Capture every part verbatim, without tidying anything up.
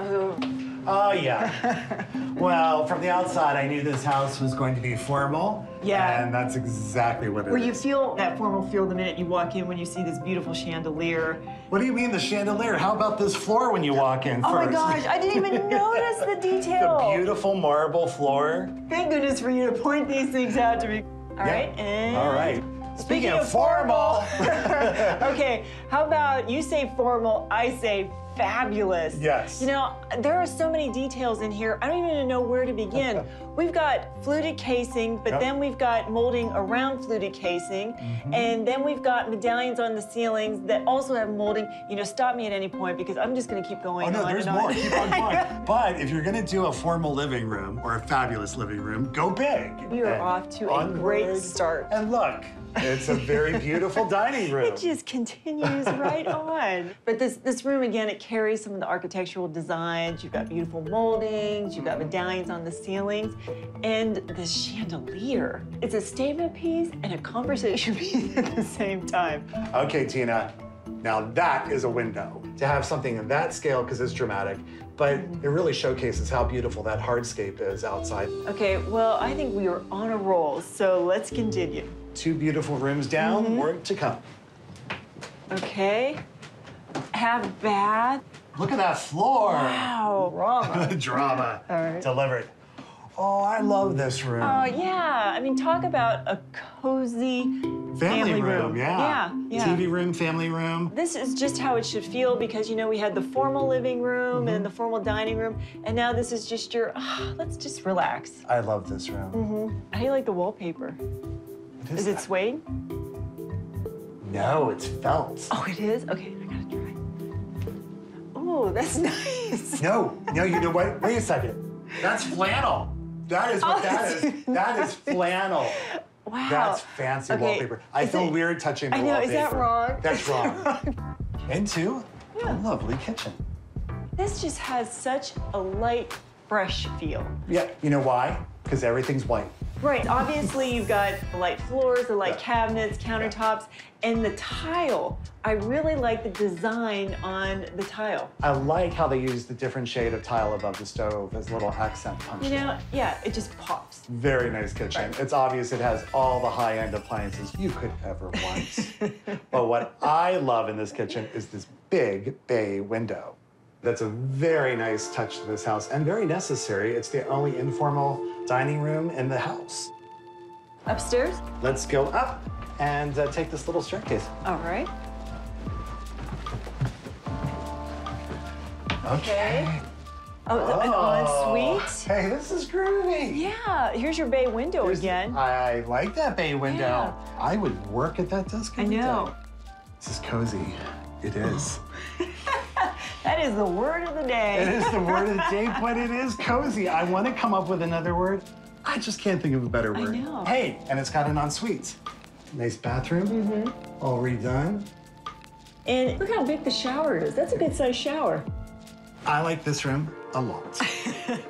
Oh. Oh, yeah. Well, from the outside, I knew this house was going to be formal. Yeah. And that's exactly what it Where is. Where you feel that formal feel the minute you walk in when you see this beautiful chandelier. What do you mean, the chandelier? How about this floor when you walk in oh first? Oh, my gosh. I didn't even notice the detail. The beautiful marble floor. Thank goodness for you to point these things out to me. All yeah. right, and... All right. Speaking, Speaking of formal. formal. Okay, how about you say formal, I say fabulous. Yes. You know, there are so many details in here. I don't even know where to begin. We've got fluted casing, but yep. then we've got molding around fluted casing. Mm-hmm. And then we've got medallions on the ceilings that also have molding. You know, stop me at any point because I'm just going to keep going. Oh, no, on there's and more. On. Keep on going. But if you're going to do a formal living room or a fabulous living room, go big. We are off to a great start. And look. It's a very beautiful dining room. It just continues right on. But this, this room, again, it carries some of the architectural designs. You've got beautiful moldings. You've got medallions on the ceilings. And the chandelier. It's a statement piece and a conversation piece at the same time. OK, Tina, now that is a window. To have something in that scale, because it's dramatic, but mm-hmm. it really showcases how beautiful that hardscape is outside. OK, well, I think we are on a roll, so let's continue. Two beautiful rooms down, mm-hmm. more to come. Okay. Have bath. Look at that floor. Wow. Drama. Drama. All right. Delivered. Oh, I love this room. Oh, uh, yeah. I mean, talk about a cozy family, family room. room. Yeah. Yeah. Yeah. T V room, family room. This is just how it should feel because, you know, we had the formal living room mm-hmm. and the formal dining room, and now this is just your, oh, let's just relax. I love this room. Mm-hmm. How do you like the wallpaper? Is it suede? No, it's felt. Oh, it is? Okay, I gotta try. Oh, that's nice. No, no, you know what? Wait a second. That's flannel. That is what oh, that is. Nice. That is flannel. Wow. That's fancy okay. wallpaper. I is feel it... weird touching the wallpaper. I know, wallpaper. Is that wrong? That's wrong. wrong. Into yeah. a lovely kitchen. This just has such a light, fresh feel. Yeah, you know why? Because everything's white. Right, obviously you've got the light floors, the light yeah. cabinets, countertops, yeah. and the tile. I really like the design on the tile. I like how they use the different shade of tile above the stove as little accent punches. You know, yeah, it just pops. Very nice kitchen. Right. It's obvious it has all the high-end appliances you could ever want. But what I love in this kitchen is this big bay window. That's a very nice touch to this house and very necessary. It's the only informal dining room in the house. Upstairs? Let's go up and uh, take this little staircase. All right. Okay. okay. Oh, oh, an ensuite? Hey, this is groovy. Yeah, here's your bay window here's again. The, I like that bay window. Yeah. I would work at that desk. I know. Day. This is cozy. It is. That is the word of the day. It is the word of the day, but it is cozy. I want to come up with another word. I just can't think of a better word. I know. Hey, and it's got an ensuite. Nice bathroom, mm-hmm. all redone. And look how big the shower is. That's a good size shower. I like this room a lot. okay.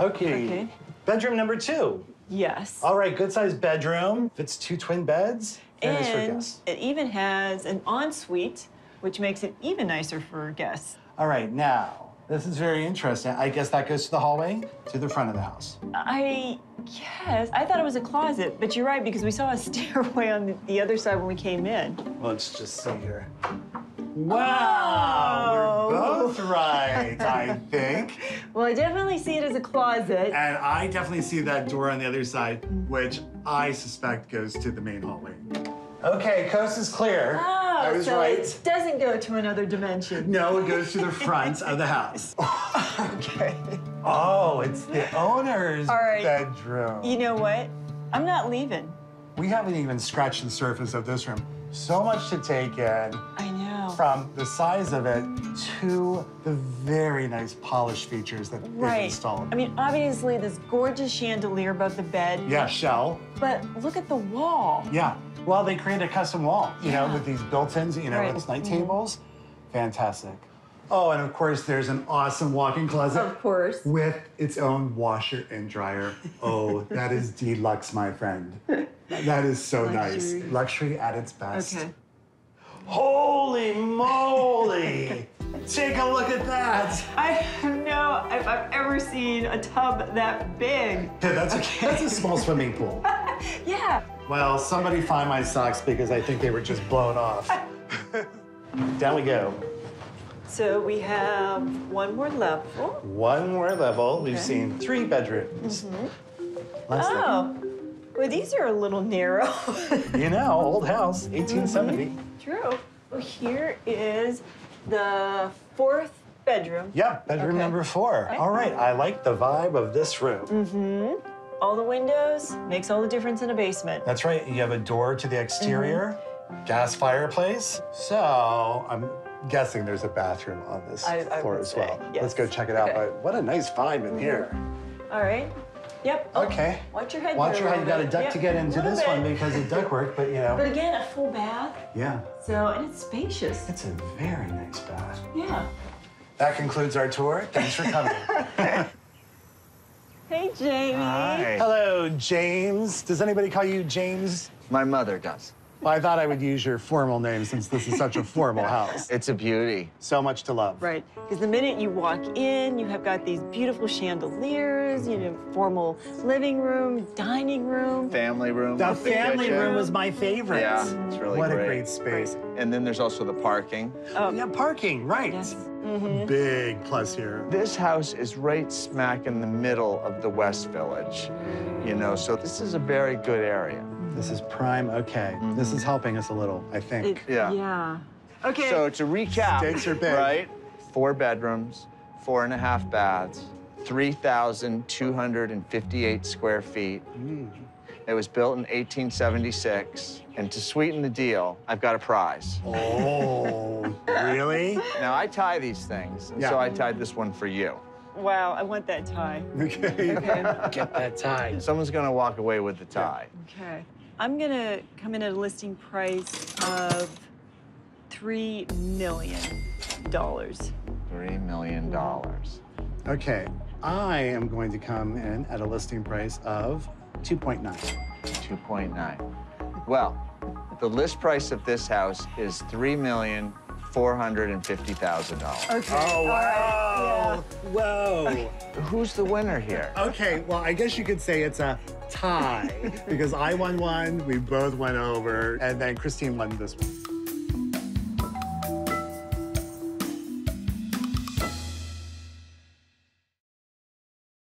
okay. Bedroom number two. Yes. All right, good size bedroom. Fits two twin beds. And, and it's for guests. It even has an ensuite, which makes it even nicer for guests. All right, now, this is very interesting. I guess that goes to the hallway, to the front of the house. I guess. I thought it was a closet, but you're right, because we saw a stairway on the, the other side when we came in. Let's just see here. Wow, oh. We're both right, I think. Well, I definitely see it as a closet. And I definitely see that door on the other side, which I suspect goes to the main hallway. Okay, coast is clear. Oh. I was so right. It doesn't go to another dimension. No, it goes to the front of the house. Okay. Oh, it's the owner's All right. bedroom. You know what? I'm not leaving. We haven't even scratched the surface of this room. So much to take in. I know. From the size of it to the very nice polished features that right. they've installed. I mean, obviously, this gorgeous chandelier above the bed. Yeah, shell. But look at the wall. Yeah. Well, they created a custom wall, you yeah. know, with these built-ins, you know, right. with night tables. Mm-hmm. Fantastic. Oh, and of course, there's an awesome walk-in closet. Of course. With its own washer and dryer. Oh, that is deluxe, my friend. That is so Luxury. Nice. Luxury at its best. Okay. Holy moly! Take a look at that. I don't know if I've ever seen a tub that big. Yeah, that's, okay. a, that's a small swimming pool. Yeah. Well, somebody find my socks because I think they were just blown off. Down we go. So we have one more level. One more level. We've okay. seen three bedrooms. Mm-hmm. Last oh. Level. Well, these are a little narrow. You know, old house, eighteen seventy. Mm-hmm. True. Well, here is the fourth bedroom. Yeah, bedroom okay. number four. Okay. All right, I like the vibe of this room. Mm-hmm. All the windows, makes all the difference in a basement. That's right, you have a door to the exterior, mm-hmm. gas fireplace. So I'm guessing there's a bathroom on this I, floor I as say, well. Yes. Let's go check it out, okay. but what a nice vibe in mm-hmm. here. All right. Yep. Oh, okay. Watch your head. Watch your head. You got a duck yep. to get into this bit. one because of ductwork, but you know. But again, a full bath. Yeah. So, and it's spacious. It's a very nice bath. Yeah. That concludes our tour. Thanks for coming. Hey, Jamie. Hi. Hello, James. Does anybody call you James? My mother does. Well, I thought I would use your formal name since this is such a formal house. It's a beauty. So much to love. Right, because the minute you walk in, you have got these beautiful chandeliers, you know, formal living room, dining room. Family room. The family the room was my favorite. Yeah, it's really what great. What a great space. And then there's also the parking. Oh. Yeah, parking, right. Yes. Mm-hmm. Big plus here. This house is right smack in the middle of the West Village, you know, so this is a very good area. This is prime okay. Mm-hmm. This is helping us a little, I think. It, yeah. Yeah. Okay. So to recap, stakes are big. Right? Four bedrooms, four and a half baths, three thousand two hundred fifty-eight square feet. Mm. It was built in eighteen seventy-six. And to sweeten the deal, I've got a prize. Oh, really? Now, I tie these things, and yeah. so I tied this one for you. Wow, I want that tie. Okay. Okay. Get that tie. Someone's going to walk away with the tie. Okay. I'm going to come in at a listing price of three million dollars. three million dollars. Okay. I am going to come in at a listing price of two point nine. two point nine. Well, the list price of this house is three million four hundred fifty thousand dollars. Okay. Oh, wow. Yeah. Whoa. Okay. Who's the winner here? Okay, well, I guess you could say it's a tie because I won one, we both went over, and then Christine won this one.